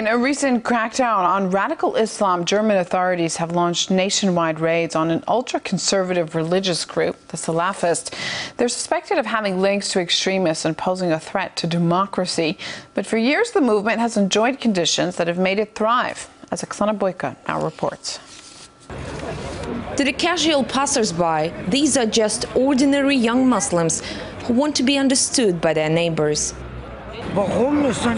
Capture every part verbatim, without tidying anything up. In a recent crackdown on radical Islam, German authorities have launched nationwide raids on an ultra-conservative religious group, the Salafists. They're suspected of having links to extremists and posing a threat to democracy. But for years, the movement has enjoyed conditions that have made it thrive, as Oksana Boyko now reports. To the casual passersby, these are just ordinary young Muslims who want to be understood by their neighbors.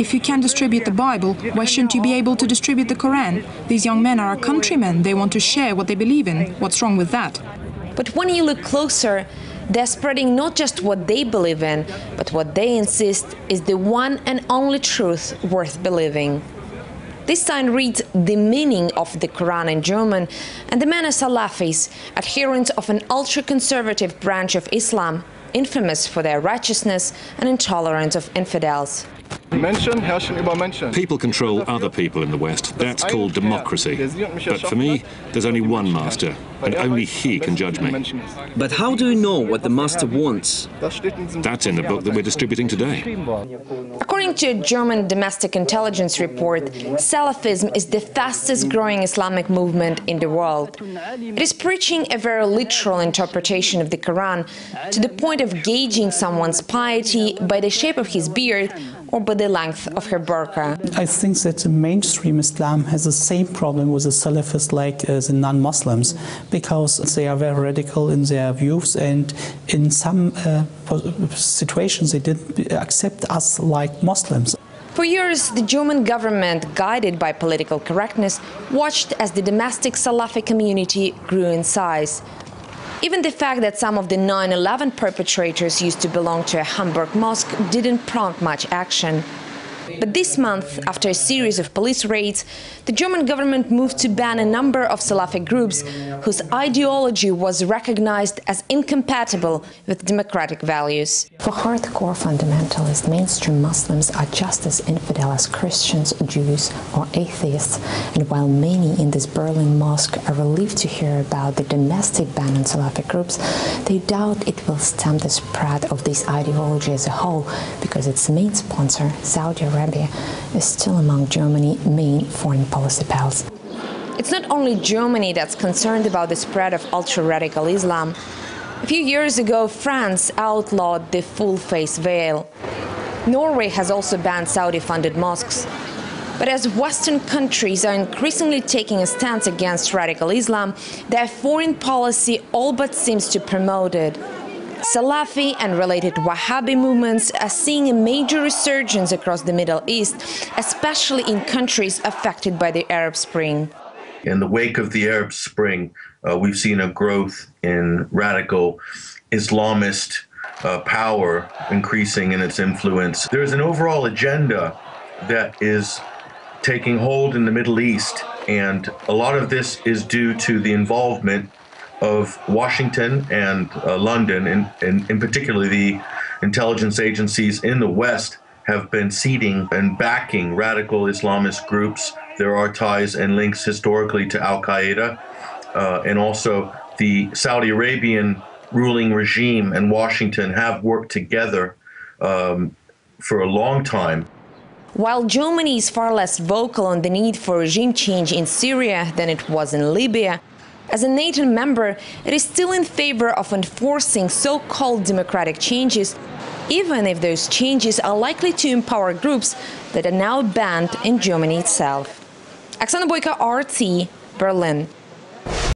If you can distribute the Bible, why shouldn't you be able to distribute the Quran? These young men are our countrymen. They want to share what they believe in. What's wrong with that? But when you look closer, they're spreading not just what they believe in, but what they insist is the one and only truth worth believing. This sign reads the meaning of the Quran in German, and the men are Salafis, adherents of an ultra-conservative branch of Islam, infamous for their righteousness and intolerance of infidels. People control other people in the West. That's called democracy. But for me, there's only one master, and only he can judge me. But how do you know what the master wants? That's in the book that we're distributing today. According to a German domestic intelligence report, Salafism is the fastest-growing Islamic movement in the world. It is preaching a very literal interpretation of the Quran, to the point of gauging someone's piety by the shape of his beard or by the length of her burqa. I think that mainstream Islam has the same problem with the Salafists like uh, the non-Muslims, because they are very radical in their views, and in some uh, situations they didn't accept us like Muslims. For years, the German government, guided by political correctness, watched as the domestic Salafi community grew in size. Even the fact that some of the nine eleven perpetrators used to belong to a Hamburg mosque didn't prompt much action. But this month, after a series of police raids, the German government moved to ban a number of Salafi groups whose ideology was recognized as incompatible with democratic values. For hardcore fundamentalists, mainstream Muslims are just as infidel as Christians, Jews or atheists. And while many in this Berlin mosque are relieved to hear about the domestic ban on Salafi groups, they doubt it will stem the spread of this ideology as a whole, because its main sponsor, Saudi Arabia, is still among Germany's main foreign policy pals. It's not only Germany that's concerned about the spread of ultra-radical Islam. A few years ago, France outlawed the full-face veil. Norway has also banned Saudi-funded mosques. But as Western countries are increasingly taking a stance against radical Islam, their foreign policy all but seems to promote it. Salafi and related Wahhabi movements are seeing a major resurgence across the Middle East, especially in countries affected by the Arab Spring. In the wake of the Arab Spring, uh, we've seen a growth in radical Islamist uh, power increasing in its influence. There is an overall agenda that is taking hold in the Middle East, and a lot of this is due to the involvement of Washington and uh, London, and in, in, in particular the intelligence agencies in the West, have been seeding and backing radical Islamist groups. There are ties and links historically to Al-Qaeda, uh, and also the Saudi Arabian ruling regime and Washington have worked together um, for a long time. While Germany is far less vocal on the need for regime change in Syria than it was in Libya, as a NATO member, it is still in favor of enforcing so-called democratic changes, even if those changes are likely to empower groups that are now banned in Germany itself. Oksana Boyko, R T, Berlin.